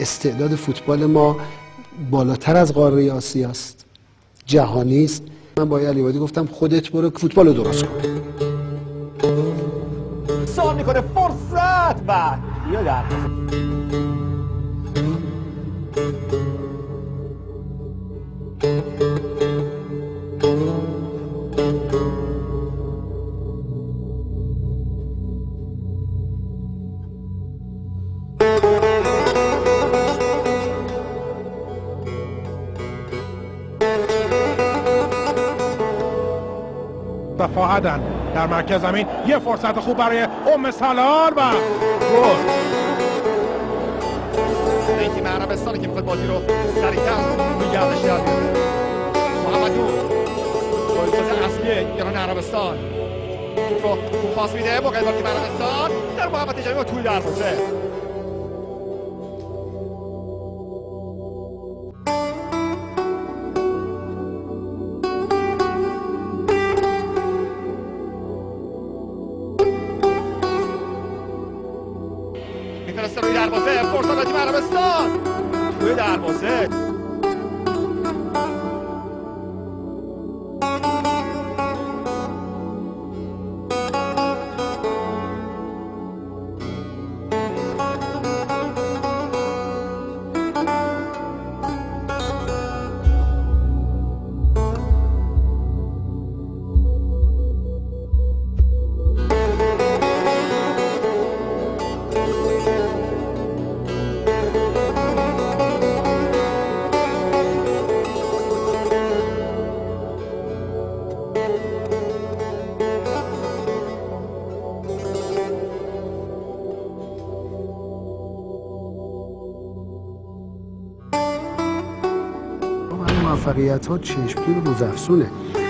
استعداد فوتبال ما بالاتر از قاره آسیا است، جهانی است. من با علی عبادی گفتم خودت برو فوتبال رو درست کن. سوال میکنه فرصت بعد یادم فاهدن در مرکز زمین یه فرصت خوب برای سالار و گل. این تیم عربستانی که میخواد بازی رو سریعتر میگردش داد محمدو گلزن اصلی ایران عربستان رو پاس میده موقع تیم عربستان در محوطه تجاری و طول در باشه. میفرسته روی دروازه، فرصت تیم عربستان روی دروازه. موفقیت ها چشمگیر و روزافزونه.